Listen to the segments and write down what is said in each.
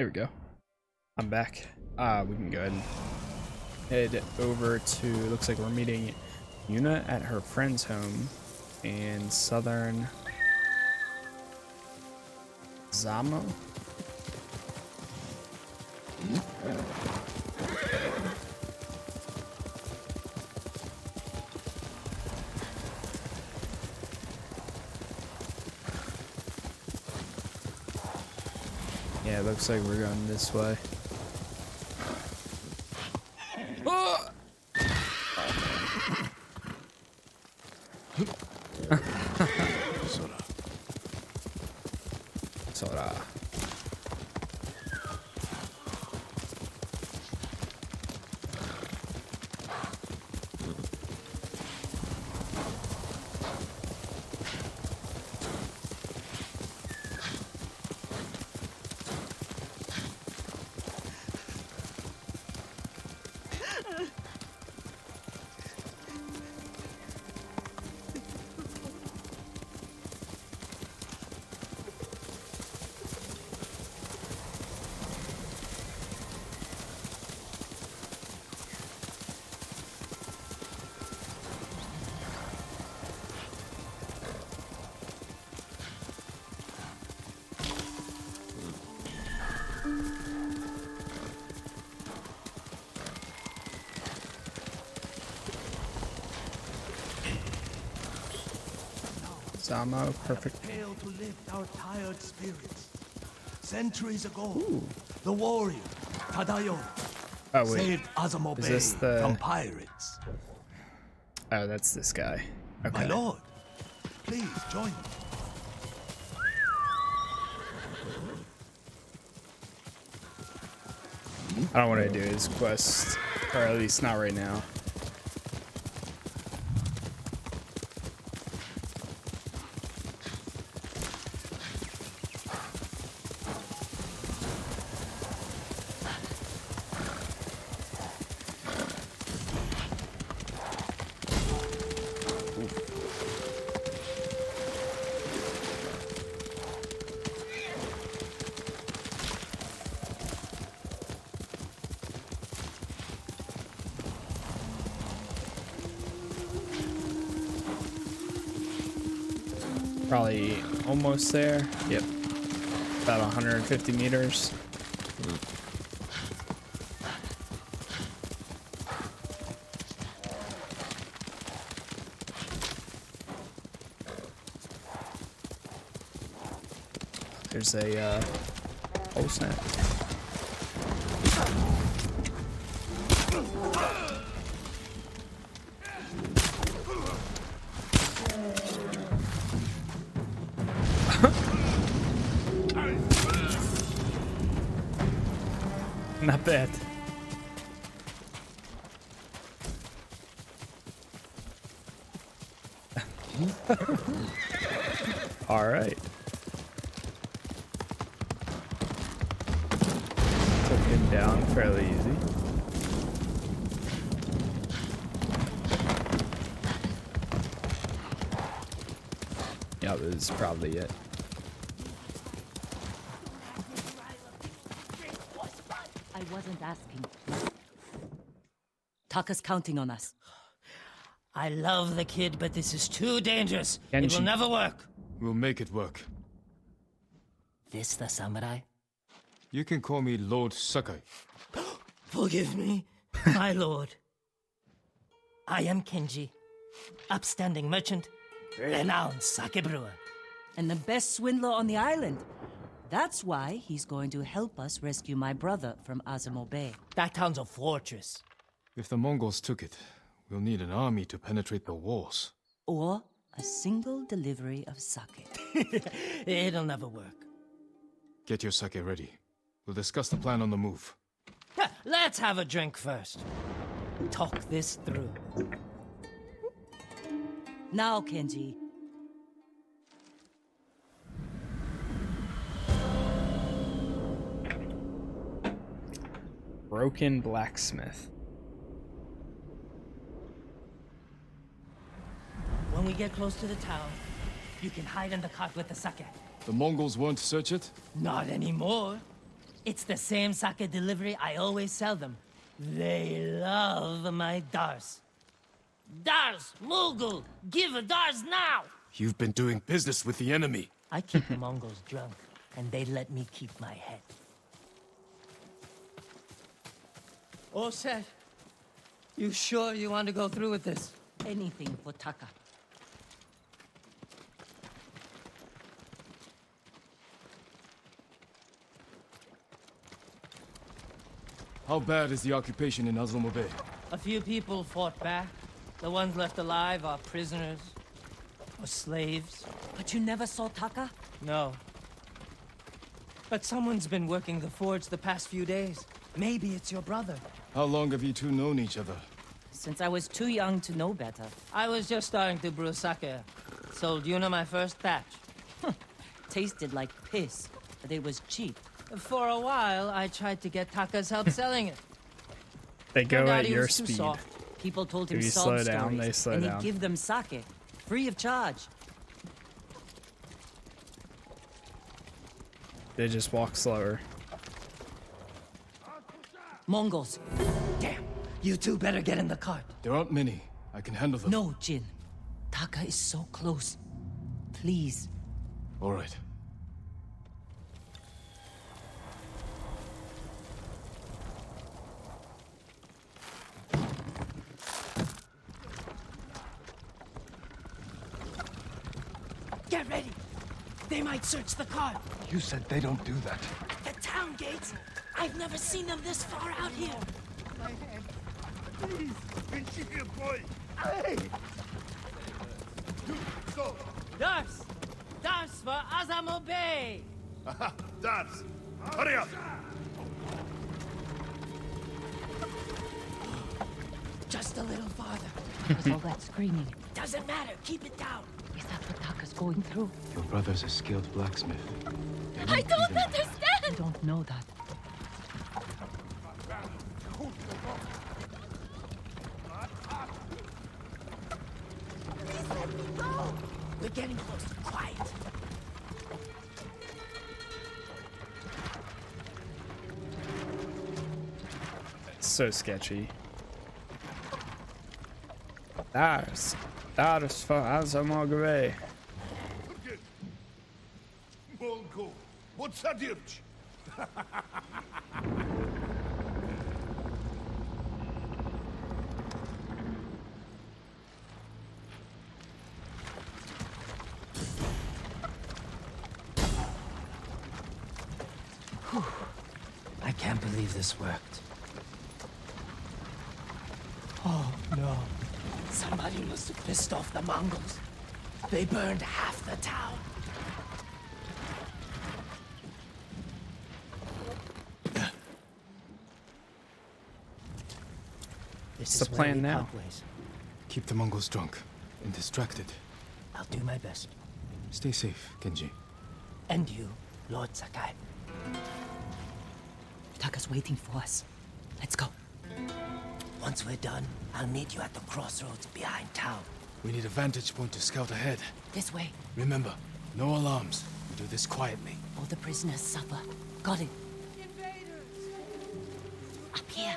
There we go. I'm back. We can go ahead and head over to, looks like we're meeting Yuna at her friend's home in southern Azamo. Yeah, it looks like we're going this way. Azamo, perfect. Hail to lift our tired spirits. Centuries ago, ooh, the warrior Tadayo saved Azamo Bay from pirates. Oh, that's this guy. Okay. My lord, please join me. I don't want to do his quest, or at least not right now. Probably almost there. Yep. About 150 meters. There's a, oh snap. Not bad. All right. Took him down fairly easy. Yeah, that was probably it. Taka's counting on us. I love the kid, but this is too dangerous. Kenji. It will never work. We'll make it work. This the samurai? You can call me Lord Sakai. Forgive me, my lord. I am Kenji, upstanding merchant, renowned sake brewer, and the best swindler on the island. That's why he's going to help us rescue my brother from Azamo Bay. That town's a fortress. If the Mongols took it, we'll need an army to penetrate the walls. Or a single delivery of sake. It'll never work. Get your sake ready. We'll discuss the plan on the move. Let's have a drink first. Talk this through. Now, Kenji. Broken blacksmith. When we get close to the town, you can hide in the cart with the sake. The Mongols won't search it? Not anymore. It's the same sake delivery I always sell them. They love my dars. Dars, Mughal! Give a dars now! You've been doing business with the enemy. I keep the Mongols drunk, and they let me keep my head. All set. You sure you want to go through with this? Anything for Taka. How bad is the occupation in Azlomo Bay? A few people fought back. The ones left alive are prisoners. Or slaves. But you never saw Taka? No. But someone's been working the forge the past few days. Maybe it's your brother. How long have you two known each other? Since I was too young to know better. I was just starting to brew sake. Sold Yuna my first batch. Tasted like piss, but it was cheap. For a while, I tried to get Taka's help selling it. They go at your speed. Soft. People told him sob stories, and he'd give them sake, free of charge. They just walk slower. Mongols. Damn, you two better get in the cart. There aren't many. I can handle them. No, Jin. Taka is so close. Please. All right. Get ready! They might search the car! You said they don't do that. The town gates? I've never seen them this far out here! My hand. Please! Pinch your boy! Hey! Go! Dars! Dars for Azamo Bay! Aha! Dars! Hurry up! Just a little farther. All that screaming. Doesn't matter! Keep it down! Is that what Taka's going through? Your brother's a skilled blacksmith. I don't understand! I don't know that. Please let me go! We're getting close. Quiet. It's so sketchy. That's... That is for Azzamogre. What's that? I can't believe this worked. Oh no. Somebody must have pissed off the Mongols. They burned half the town. This is the plan now. Keep the Mongols drunk and distracted. I'll do my best. Stay safe, Kenji. And you, Lord Sakai. Taka's waiting for us. Let's go. Once we're done, I'll meet you at the crossroads behind town. We need a vantage point to scout ahead. This way. Remember, no alarms. We do this quietly. All the prisoners suffer. Got it. Invaders! Up here.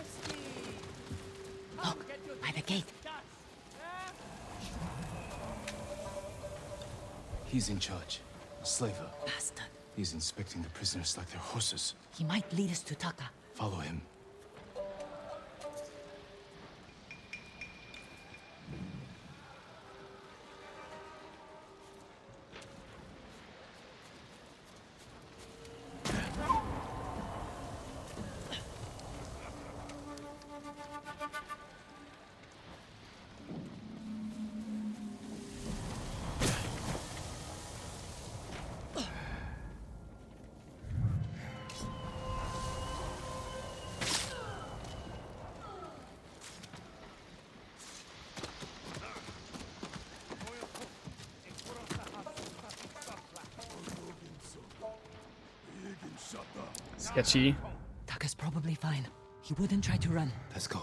Look, by the gate. He's in charge. A slaver. Bastard. He's inspecting the prisoners like their horses. He might lead us to Taka. Follow him. Sketchy. Taka's probably fine. He wouldn't try to run. Let's go.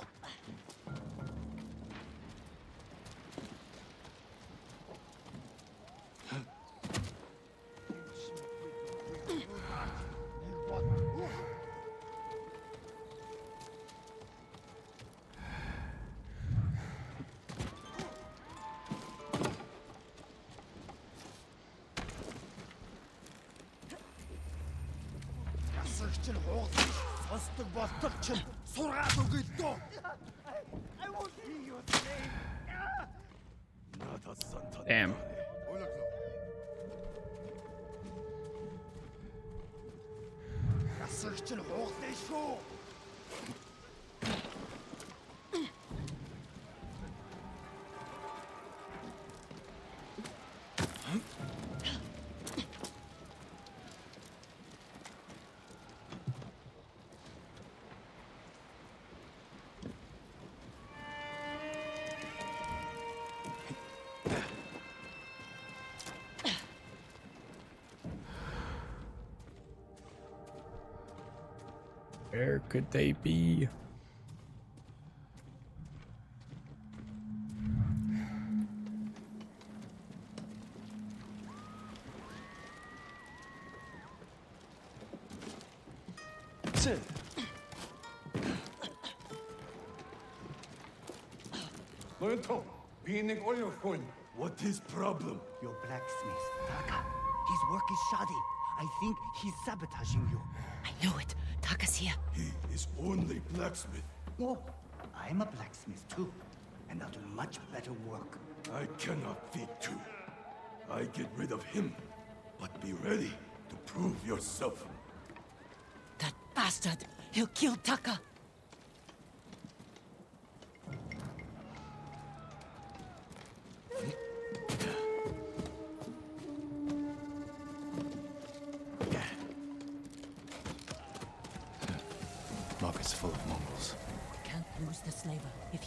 Damn. Where could they be? What is problem? Your blacksmith, Taka. His work is shoddy. I think he's sabotaging you. I know it. Taka's here. He is only blacksmith. No, I'm a blacksmith too, and I'll do much better work. I cannot feed two. I get rid of him, but be ready to prove yourself. That bastard! He'll kill Taka.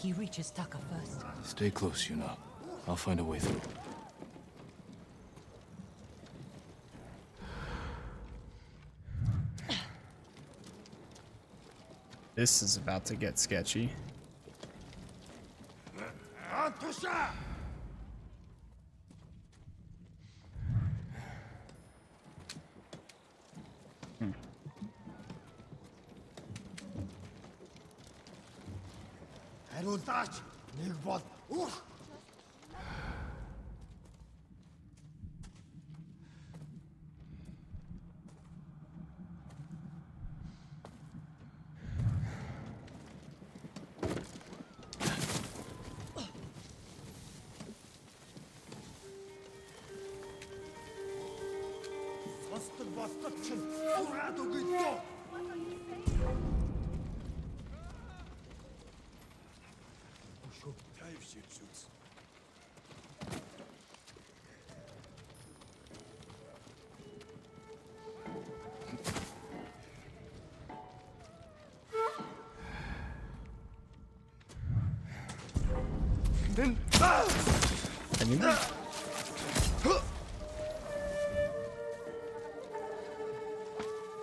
He reaches Taka first. Stay close, Yuna. I'll find a way through. This is about to get sketchy.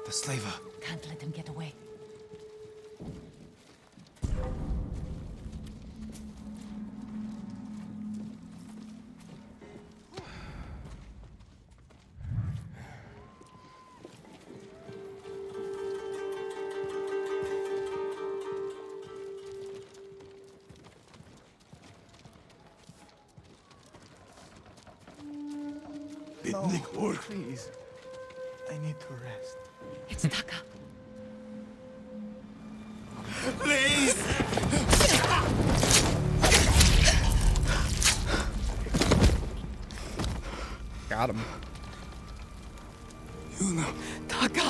The slaver. Can't let him get away. No, please. I need to rest. It's Taka. Please! Got him. Yuna. Taka!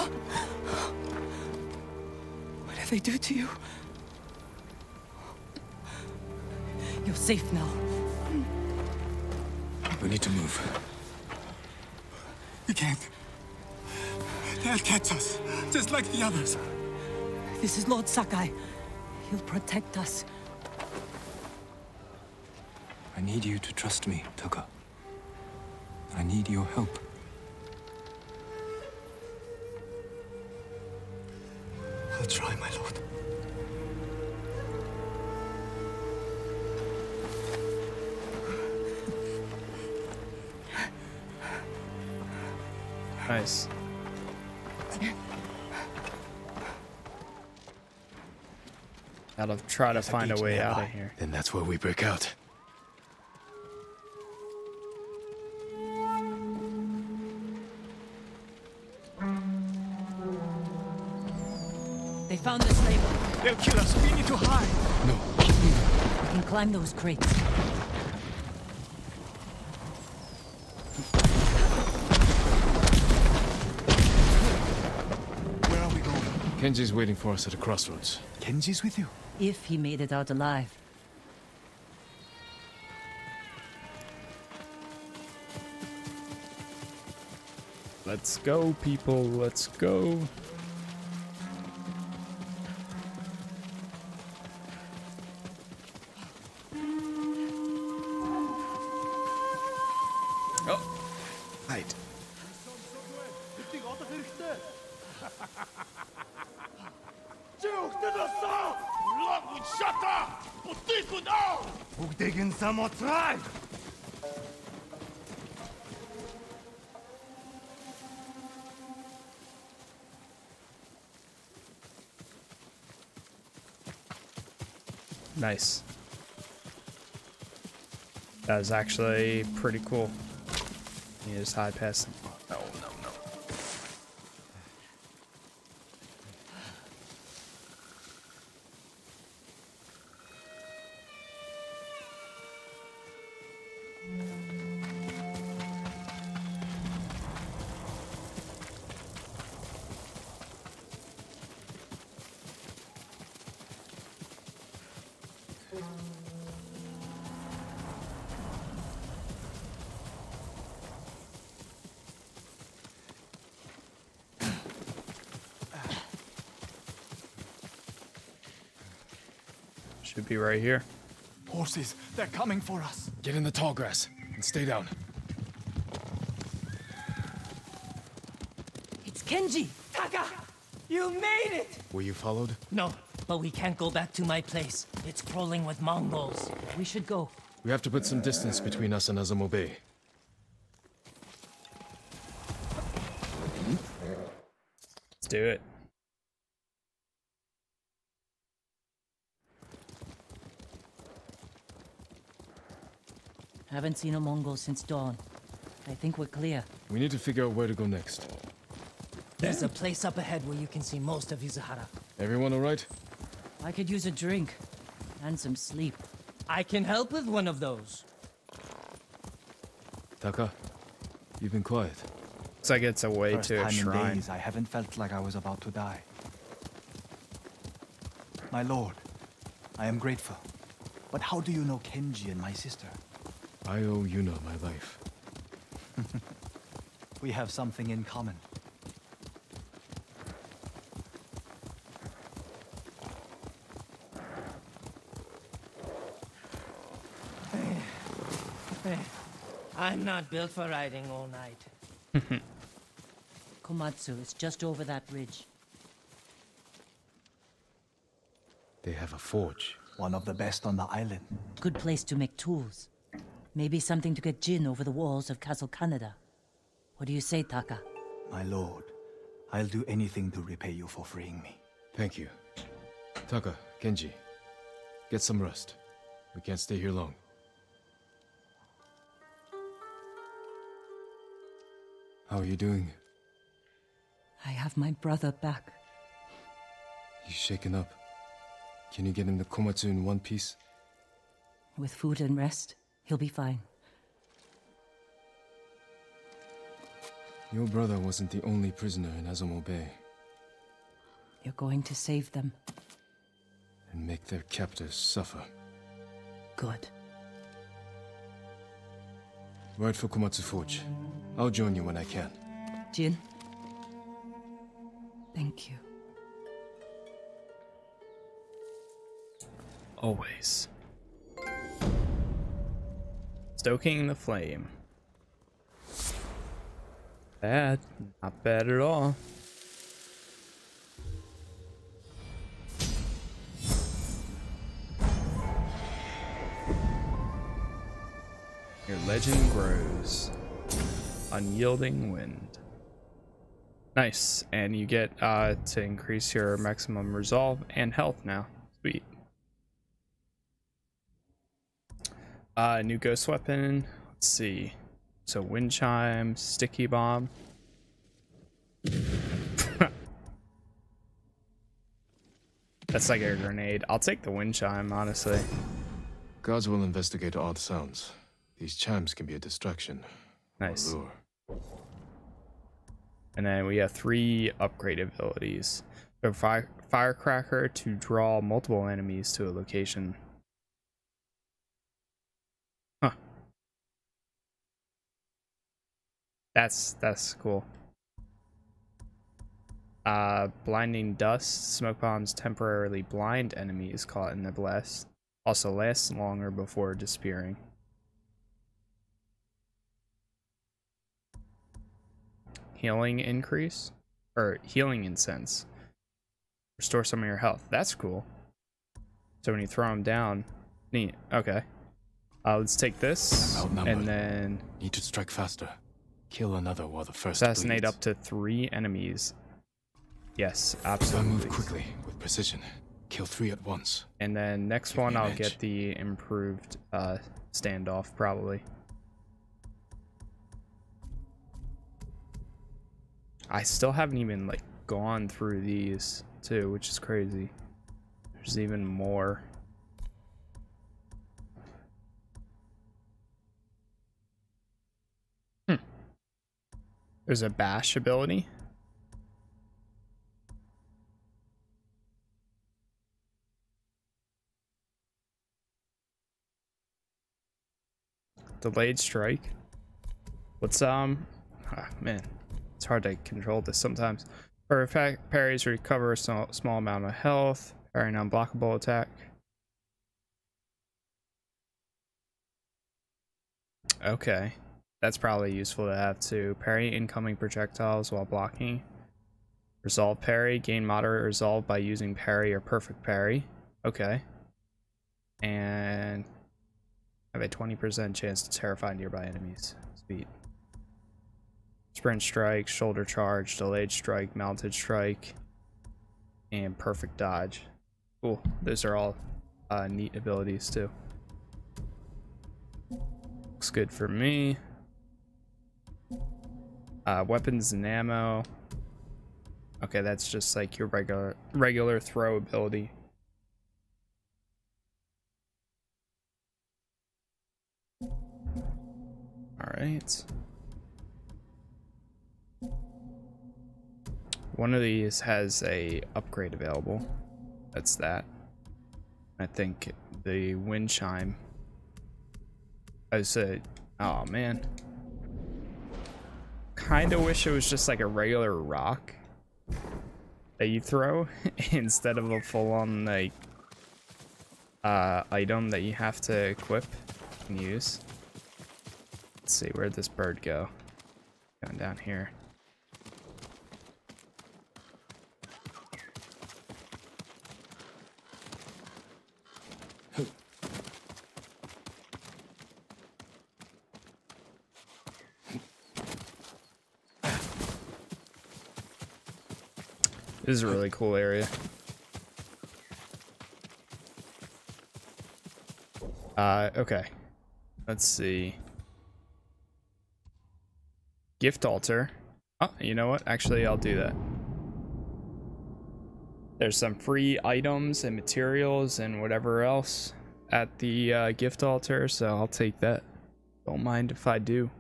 What did they do to you? You're safe now. We need to move. We can't. They'll catch us, just like the others. This is Lord Sakai. He'll protect us. I need you to trust me, Taka. I need your help. I'll try, my lord. Nice. I'll try to find a way out of here. Then that's where we break out. They found this label. They'll kill us. We need to hide. No. We can climb those crates. Where are we going? Kenji's waiting for us at the crossroads. Kenji's with you? If he made it out alive. Let's go, people. Let's go. Oh, hide. Nice. That was actually pretty cool. You just hide past them. No, no, no. Should be right here. Horses, they're coming for us. Get in the tall grass and stay down. It's Kenji! Taka! You made it! Were you followed? No, but we can't go back to my place. It's crawling with Mongols. We should go. We have to put some distance between us and Azamo Bay. Let's do it. Haven't seen a Mongol since dawn. I think we're clear. We need to figure out where to go next. There's a place up ahead where you can see most of Izuhara. Everyone all right? I could use a drink and some sleep. I can help with one of those. Taka, you've been quiet. Looks like it's a way to a shrine. In days, I haven't felt like I was about to die. My lord, I am grateful. But how do you know Kenji and my sister? I owe Yuna my life. We have something in common. I'm not built for riding all night. Komatsu is just over that ridge. They have a forge. One of the best on the island. Good place to make tools. Maybe something to get gin over the walls of Castle Kaneda. What do you say, Taka? My lord, I'll do anything to repay you for freeing me. Thank you. Taka, Kenji, get some rest. We can't stay here long. How are you doing? I have my brother back. He's shaken up. Can you get him to Komatsu in one piece? With food and rest? He'll be fine. Your brother wasn't the only prisoner in Azlomo Bay. You're going to save them. And make their captors suffer. Good. Ride for Komatsu Forge. I'll join you when I can. Jin. Thank you. Always. Stoking the flame. Bad. Not bad at all. Your legend grows. Unyielding wind. Nice. And you get to increase your maximum resolve and health now. Sweet. New ghost weapon. Let's see. So wind chime, sticky bomb. That's like a grenade. I'll take the wind chime, honestly. Guards will investigate odd sounds. These chimes can be a distraction. Nice. And then we have 3 upgrade abilities. So firecracker to draw multiple enemies to a location. Huh. That's cool. Blinding dust, smoke bombs temporarily blind enemies caught in the blast. Also lasts longer before disappearing. Healing increase or healing incense. Restore some of your health. That's cool. So when you throw them down, neat. Okay. Let's take this and then need to strike faster. Kill another while the first assassinate bleeds. Up to 3 enemies. Yes, absolutely. I move quickly with precision. Kill 3 at once. And then next one, I'll get the improved standoff probably. I still haven't even like gone through these too, which is crazy. There's even more. Hmm. There's a bash ability. Delayed strike. What's man, it's hard to control this sometimes. Perfect parries recover a small amount of health. Parry an unblockable attack. Okay, that's probably useful to have too. Parry incoming projectiles while blocking. Resolve parry. Gain moderate resolve by using parry or perfect parry. Okay. And have a 20% chance to terrify nearby enemies. Speed. Sprint strike, shoulder charge, delayed strike, mounted strike, and perfect dodge. Cool. Those are all neat abilities too. Looks good for me. Weapons and ammo. Okay, that's just like your regular throw ability. All right. One of these has a upgrade available. That's that. I think the wind chime. I said, oh man. Kind of wish it was just like a regular rock that you throw instead of a full-on like item that you have to equip and use. Let's see, where'd this bird go? Going down here. This is a really cool area. Okay. Let's see. Gift altar. Oh, you know what? Actually, I'll do that. There's some free items and materials and whatever else at the gift altar, so I'll take that. Don't mind if I do.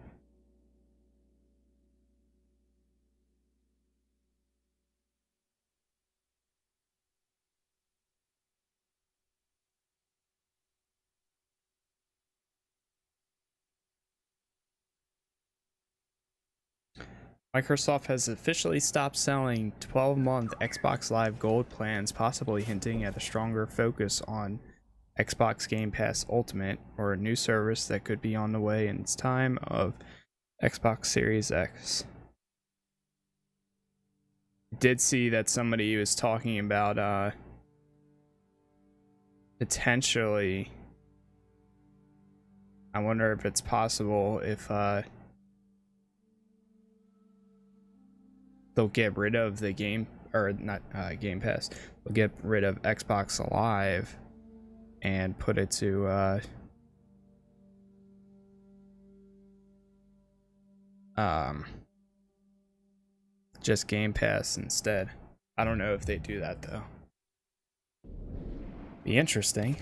Microsoft has officially stopped selling 12-month Xbox Live Gold plans, possibly hinting at a stronger focus on Xbox Game Pass Ultimate, or a new service that could be on the way in its time of Xbox Series X. Did see that somebody was talking about potentially, I wonder if it's possible if they'll get rid of the game, or not Game Pass, they'll get rid of Xbox Live and put it to just Game Pass instead. I don't know if they do that though. Be interesting.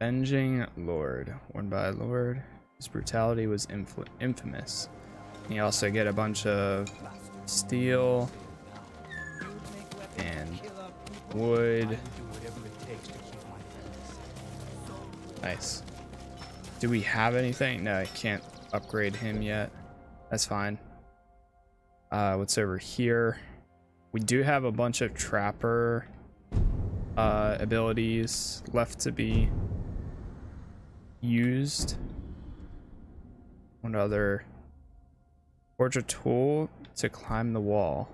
Avenging Lord. Worn by Lord. His brutality was infamous. And you also get a bunch of steel and wood. Nice. Do we have anything? No, I can't upgrade him yet. That's fine. What's over here? We do have a bunch of trapper abilities left to be used. One other. Forge a tool to climb the wall.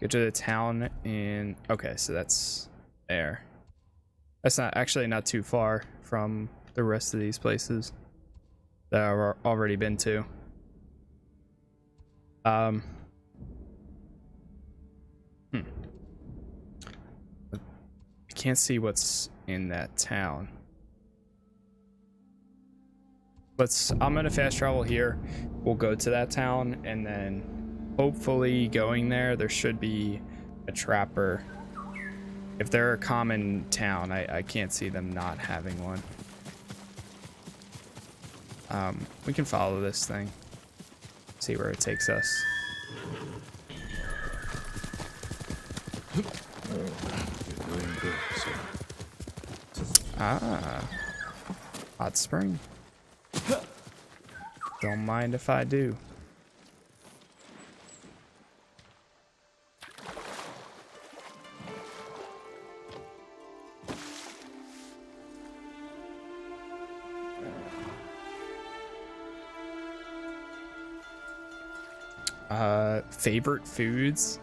Get to the town in... Okay, so that's there. That's not actually not too far from the rest of these places that I've already been to. I can't see what's in that town. I'm gonna fast travel here. We'll go to that town, and then hopefully going there should be a trapper. If they're a common town, I can't see them not having one. We can follow this thing, see where it takes us. You're doing good, sir. Ah, hot spring. Don't mind if I do. Favorite foods?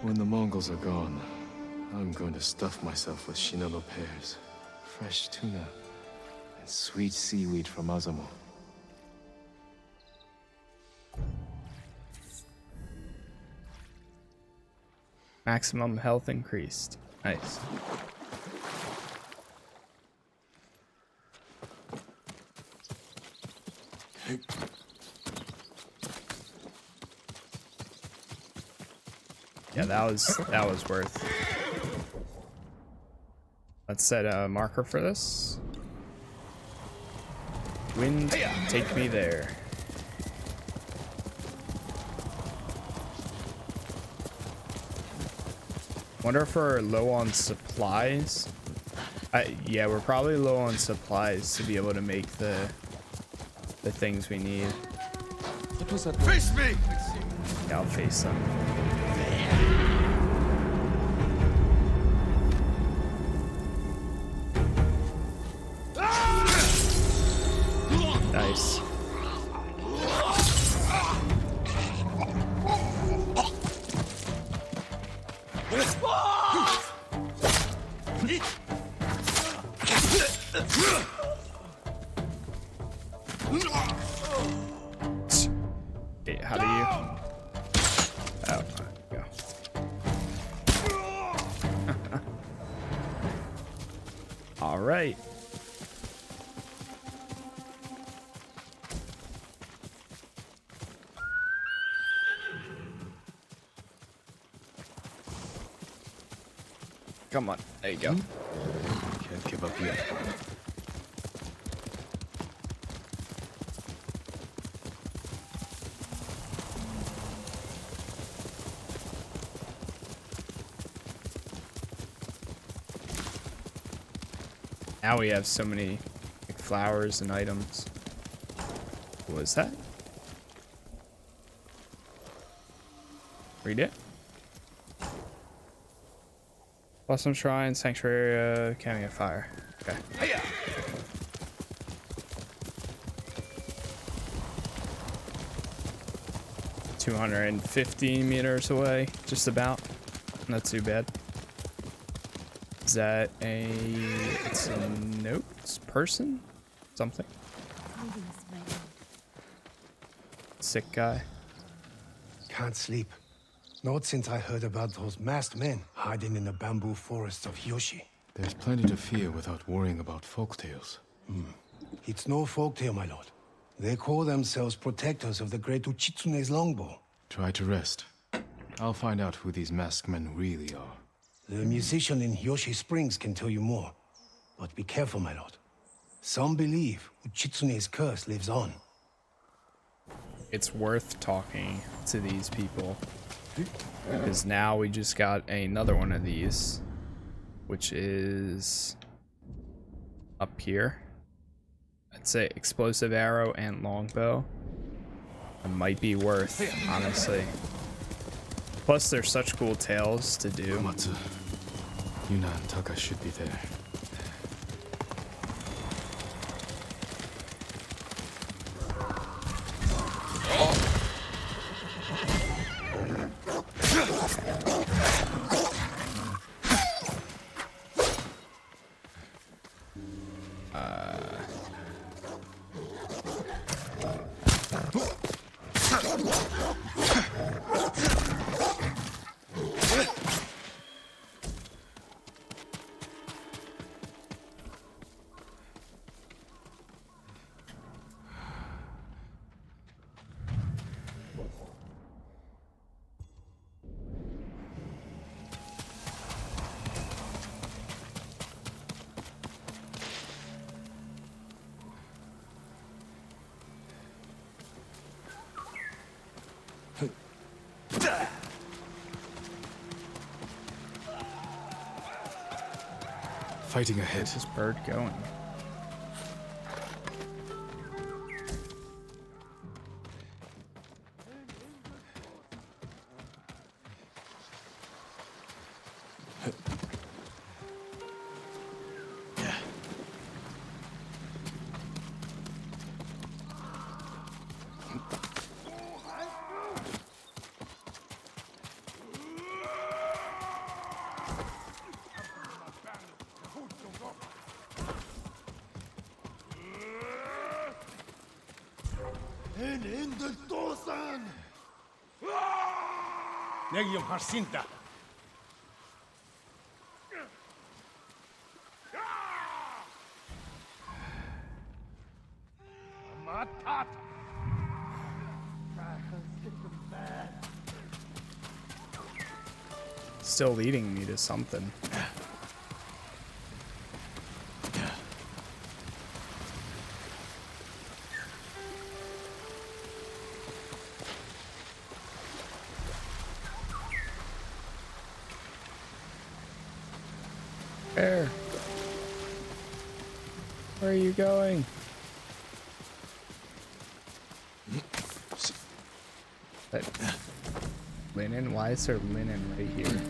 When the Mongols are gone, I'm going to stuff myself with shinobu pears, fresh tuna, and sweet seaweed from Azamo. Maximum health increased. Nice. Yeah, that was worth. Let's set a marker for this. Wind, take me there. Wonder if we're low on supplies. Yeah, we're probably low on supplies to be able to make the things we need. Face me! Yeah, I'll face them. Nice. Hey, how do you? Oh, go. All right. Come on, there you go. Can't give up yet. Now we have so many like, flowers and items. What was that? Read it. Awesome shrine, sanctuary, camping fire. Okay. Hiya! $250 meters away, just about. Not too bad. Is that a? It's a note person? Something. Sick guy. Can't sleep. Not since I heard about those masked men hiding in the bamboo forests of Hiyoshi. There's plenty to fear without worrying about folktales. It's no folktale, my lord. They call themselves protectors of the great Uchitsune's longbow. Try to rest. I'll find out who these masked men really are. The musician in Hiyoshi Springs can tell you more. But be careful, my lord. Some believe Uchitsune's curse lives on. It's worth talking to these people. Because now we just got another one of these. Which is... up here. I'd say explosive arrow and longbow. It might be worth, honestly. Plus, there's such cool tales to do. Komatsu, Yuna and Taka should be there. Fighting ahead. Where's this bird going? Jacinta. Still leading me to something. Where are you going? But linen? Why is there linen right here?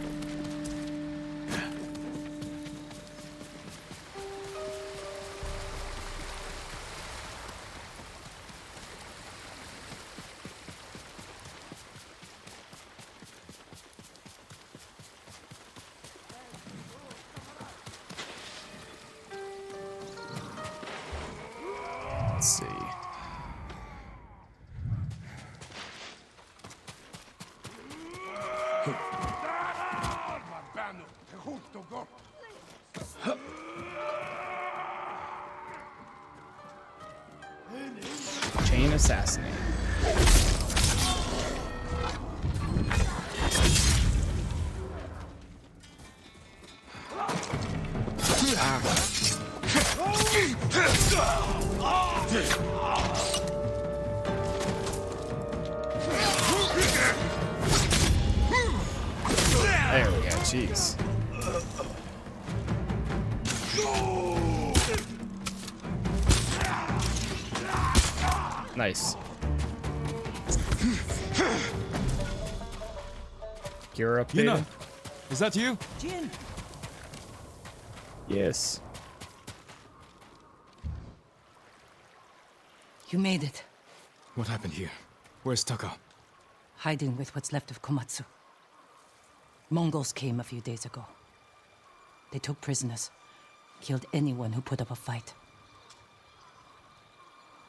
Nice. Gear up, Yuna. Is that you? Jin. Yes. You made it. What happened here? Where's Taka? Hiding with what's left of Komatsu. Mongols came a few days ago. They took prisoners, killed anyone who put up a fight.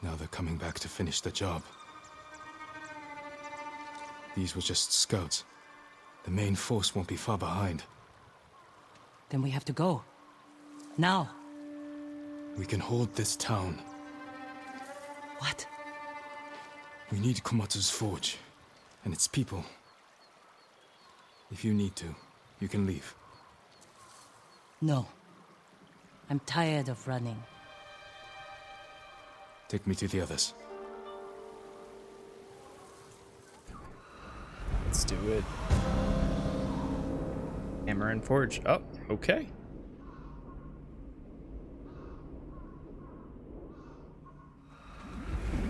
Now they're coming back to finish the job. These were just scouts. The main force won't be far behind. Then we have to go. Now. We can hold this town. What? We need Komatsu's forge and its people. If you need to, you can leave. No. I'm tired of running. Take me to the others. Let's do it. Hammer and forge. Oh, okay.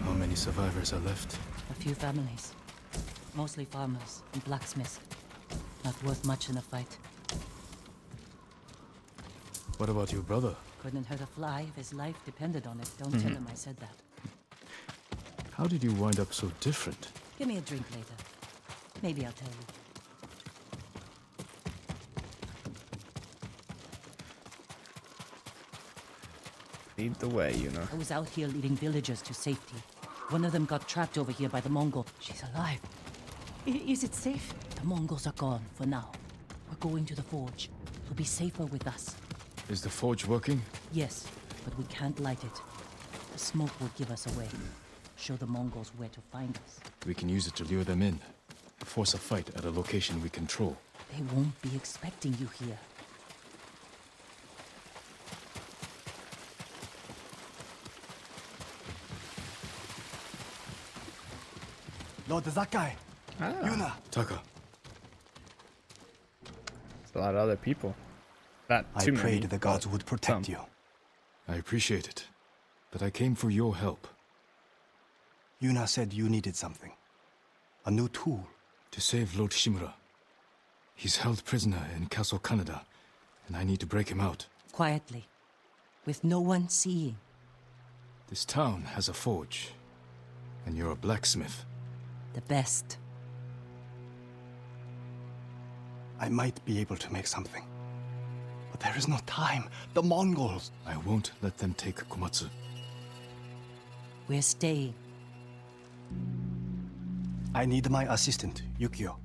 How many survivors are left? A few families. Mostly farmers and blacksmiths. Not worth much in a fight. What about your brother? Couldn't hurt a fly if his life depended on it. Don't tell him I said that. How did you wind up so different? Give me a drink later. Maybe I'll tell you. Lead the way, you know. I was out here leading villagers to safety. One of them got trapped over here by the Mongol. She's alive. Is it safe? The Mongols are gone for now. We're going to the forge. You'll be safer with us. Is the forge working? Yes, but we can't light it. The smoke will give us away. Show the Mongols where to find us. We can use it to lure them in. Force a fight at a location we control. They won't be expecting you here. Lord Sakai! Ah. Yuna! Taka. There's a lot of other people. I prayed the gods would protect you. I appreciate it, but I came for your help. Yuna said you needed something. A new tool. To save Lord Shimura. He's held prisoner in Castle Kaneda, and I need to break him out. Quietly. With no one seeing. This town has a forge, and you're a blacksmith. The best. I might be able to make something. But there is no time. The Mongols! I won't let them take Komatsu. We're staying. I need my assistant, Yukio.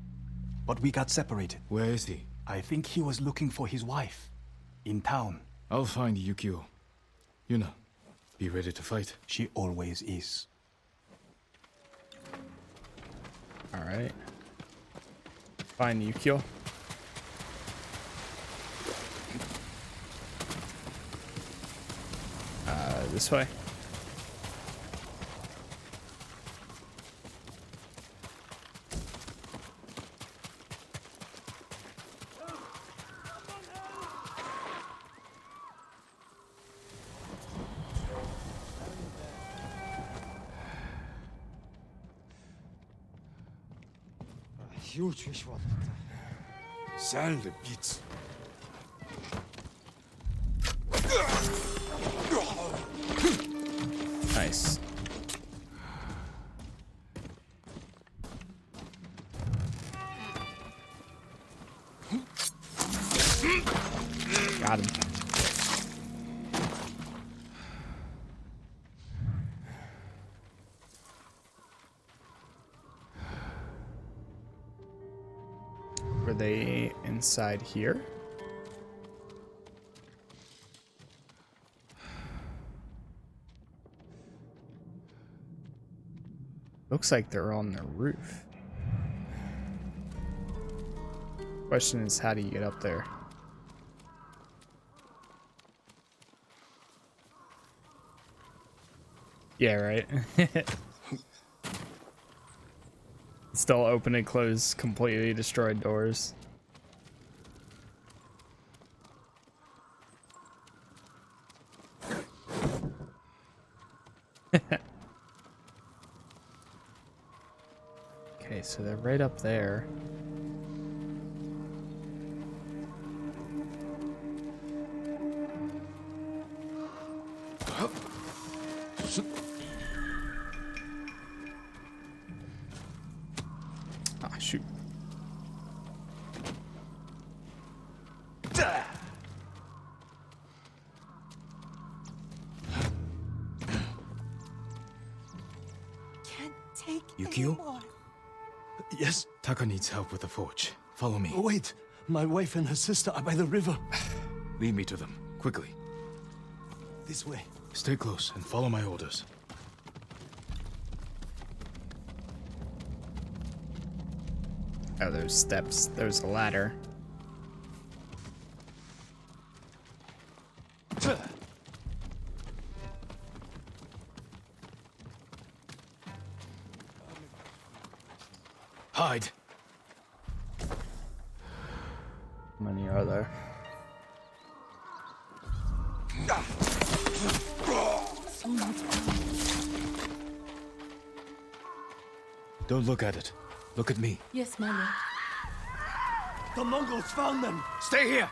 But we got separated. Where is he? I think he was looking for his wife. In town. I'll find Yukio. Yuna, be ready to fight. She always is. Alright. Find Yukio. This way. Sale bits. Nice. Got him. Were they inside here? Looks like they're on the roof. Question is, how do you get up there? Yeah, right. Still open and close, completely destroyed doors. So they're right up there. Ah, shoot. Can't take anymore. Yes? Taka needs help with the forge. Follow me. Wait! My wife and her sister are by the river. Lead me to them, quickly. This way. Stay close and follow my orders. Oh, there's steps. There's a ladder. Hide. How many are there? Don't look at it. Look at me. Yes, my lord. The Mongols found them. Stay here.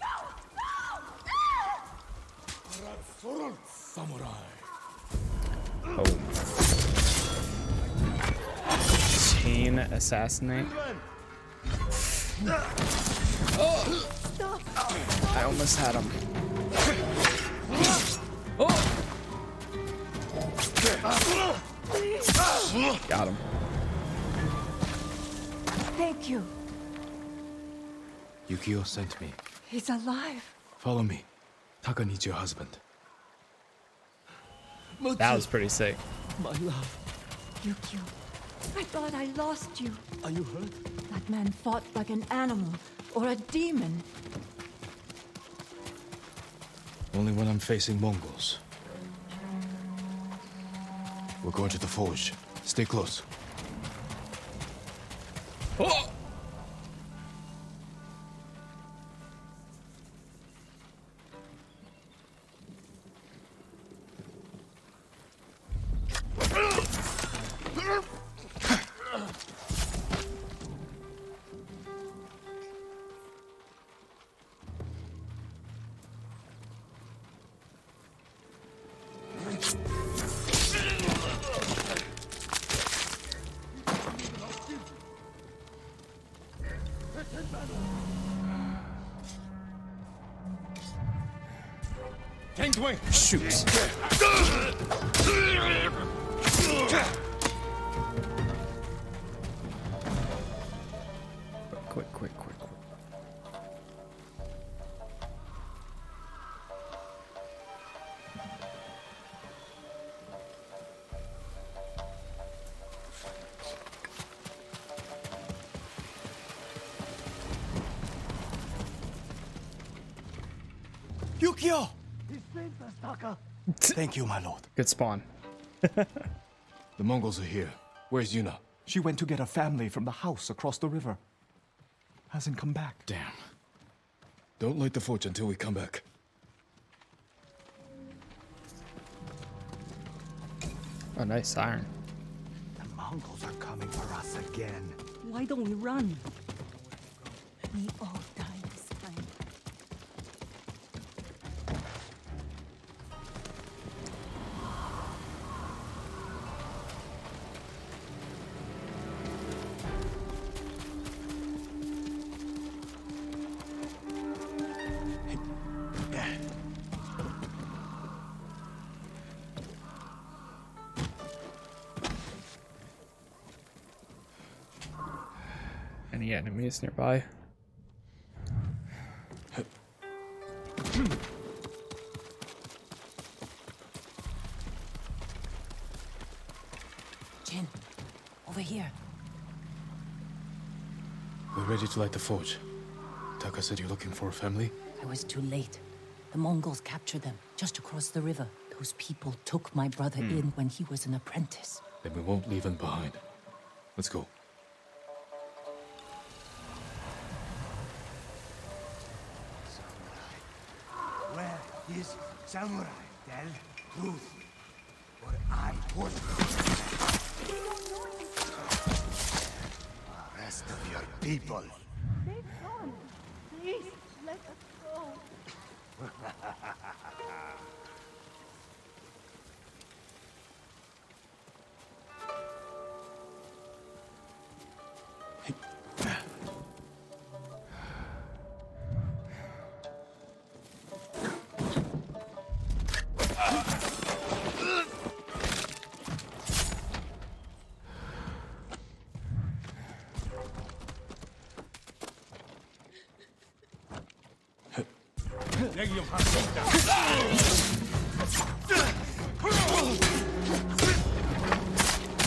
No! No! Samurai. Oh. 16 assassinate. Oh. I almost had him. Oh! Got him. Thank you. Yukio sent me. He's alive. Follow me. Taka needs your husband. That was pretty sick. My love. Yukio. I thought I lost you. Are you hurt? That man fought like an animal or a demon. Only when I'm facing Mongols. We're going to the forge. Stay close. Oh! Shoot. Quick, quick, quick. Yukio! Thank you, my lord. Good spawn. The Mongols are here. Where's Yuna? She went to get her family from the house across the river. Hasn't come back. Damn. Don't light the forge until we come back. Oh, nice iron. The Mongols are coming for us again. Why don't we run? We all die. Enemies nearby. Jin, over here. We're ready to light the forge. Taka said you're looking for a family? I was too late. The Mongols captured them just across the river. Those people took my brother in when he was an apprentice. Then we won't leave him behind. Let's go. Is samurai, tell truth, or I would. The rest of your people. They've gone. Please let us go.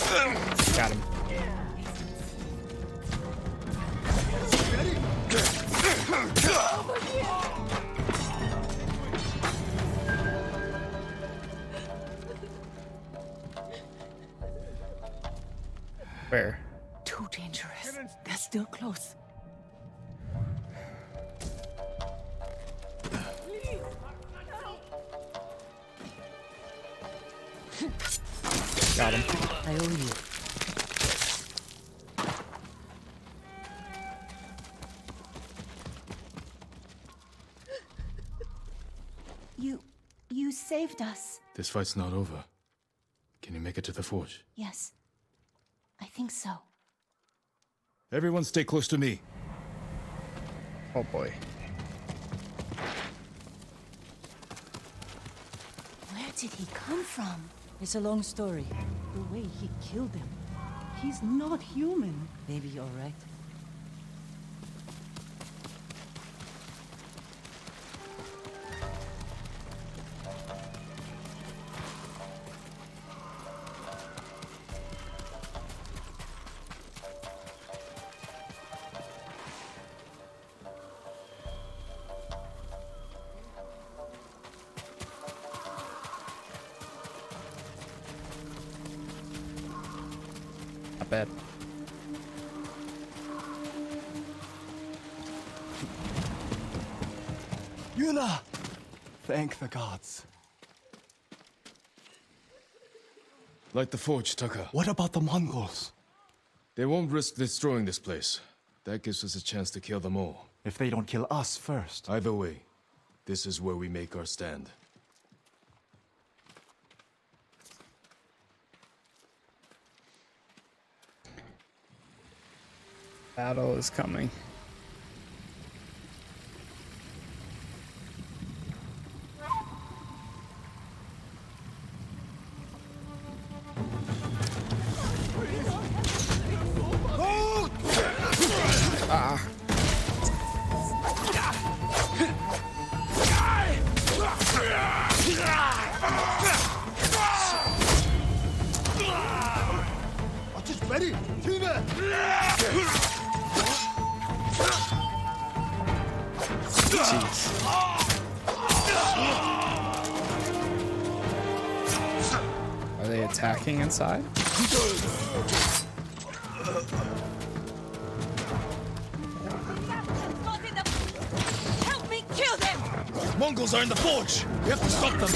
Got him. Where? Too dangerous. They're still close. Got him. I owe you. You saved us. This fight's not over. Can you make it to the forge? Yes. I think so. Everyone stay close to me. Oh boy. Where did he come from? It's a long story. The way he killed him. He's not human. Maybe you're right. Yuna! Thank the gods. Light the forge, Taka. What about the Mongols? They won't risk destroying this place. That gives us a chance to kill them all. If they don't kill us first. Either way, this is where we make our stand. Battle is coming. Attacking inside? Help me kill them! Mongols are in the forge! We have to stop them!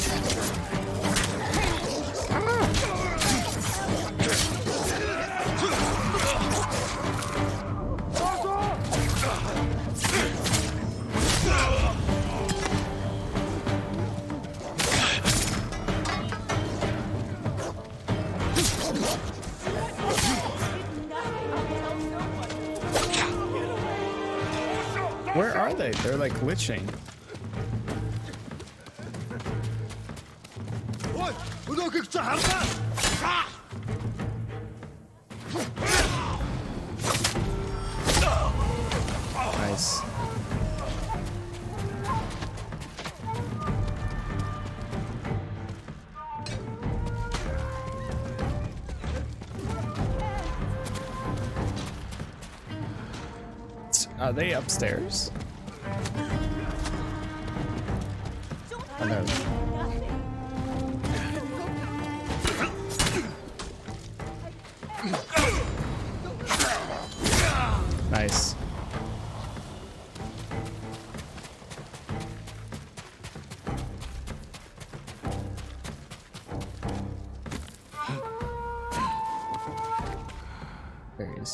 They're like glitching. Nice. Are they upstairs? Nice. There he is.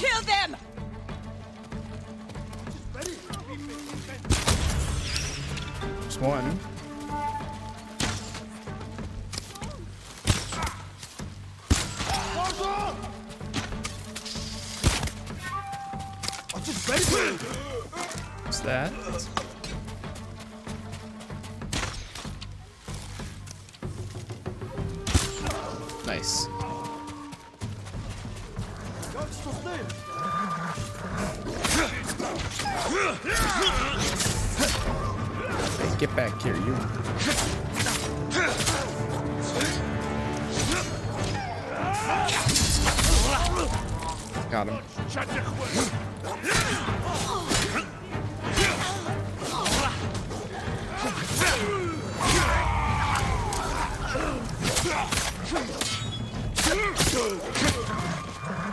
Kill them! There's one. What's that? Nice. Hey, get back here, you. Got him.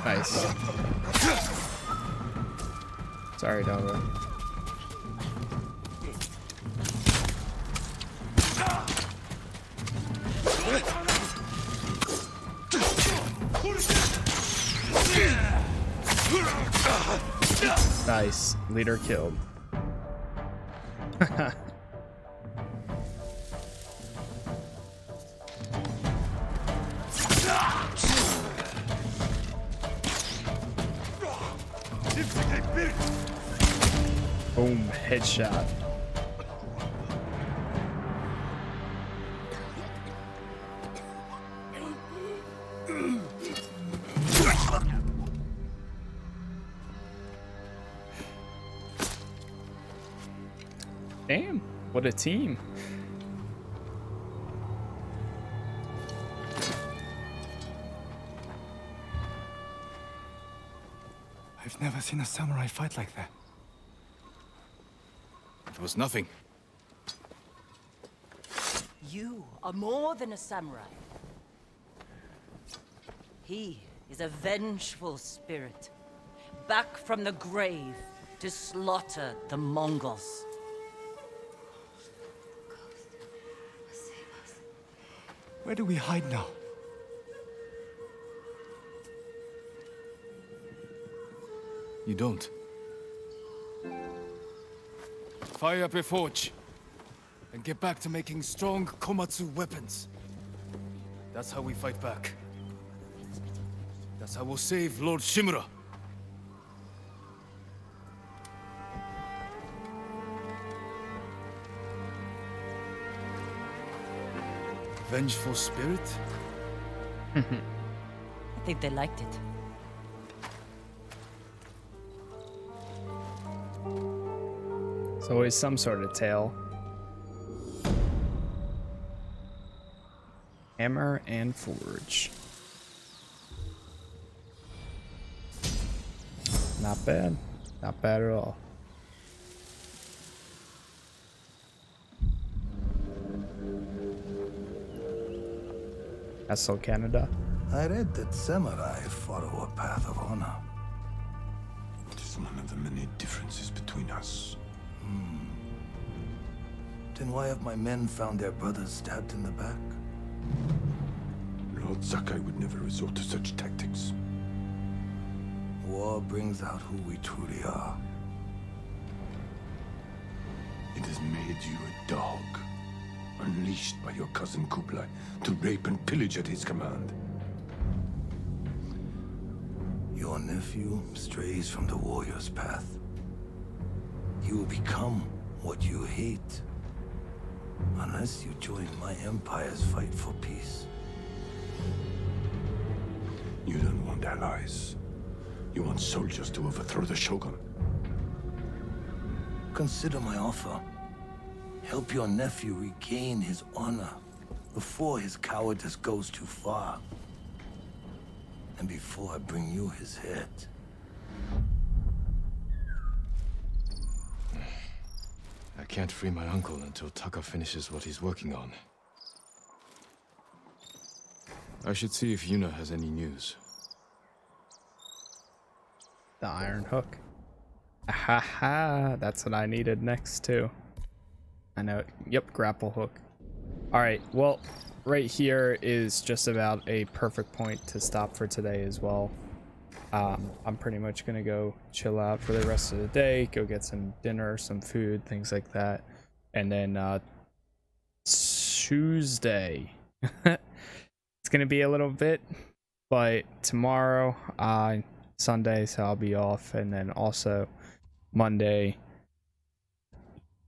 Nice. Sorry, Donna. Nice. Leader killed. Boom. Headshot. Damn, what a team. I've never seen a samurai fight like that. It was nothing. You are more than a samurai. He is a vengeful spirit, back from the grave to slaughter the Mongols. Where do we hide now? You don't. Fire up a forge and get back to making strong Komatsu weapons. That's how we fight back. That's how we'll save Lord Shimura. Vengeful spirit? I think they liked it. It's always some sort of tale. Hammer and forge. Not bad. Not bad at all. Castle Kaneda. I read that samurai follow a path of honor. It is one of the many differences between us. Hmm. Then why have my men found their brothers stabbed in the back? Lord Sakai would never resort to such tactics. War brings out who we truly are. It has made you a dog, unleashed by your cousin Kublai to rape and pillage at his command. Your nephew strays from the warrior's path. You will become what you hate, unless you join my empire's fight for peace. You don't want allies. You want soldiers to overthrow the Shogun. Consider my offer. Help your nephew regain his honor before his cowardice goes too far. And before I bring you his head. I can't free my uncle until Taka finishes what he's working on. I should see if Yuna has any news. The iron hook. Ha ha, that's what I needed next too. I know. Yep, grapple hook. Alright, well, right here is just about a perfect point to stop for today as well. I'm pretty much going to go chill out for the rest of the day, go get some dinner, some food, things like that. And then Tuesday, it's going to be a little bit, but tomorrow, Sunday, so I'll be off. And then also Monday.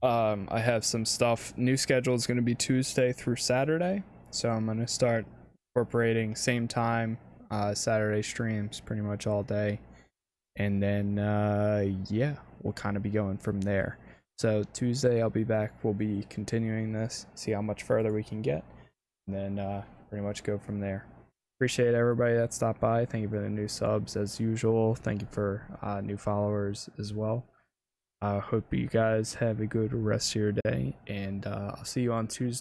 I have some stuff. New schedule is going to be Tuesday through Saturday, so I'm going to start incorporating same time Saturday streams pretty much all day, and then yeah, we'll kind of be going from there. So Tuesday I'll be back. We'll be continuing this, see how much further we can get, and then pretty much go from there. Appreciate everybody that stopped by. Thank you for the new subs as usual. Thank you for new followers as well. I hope you guys have a good rest of your day, and I'll see you on Tuesday.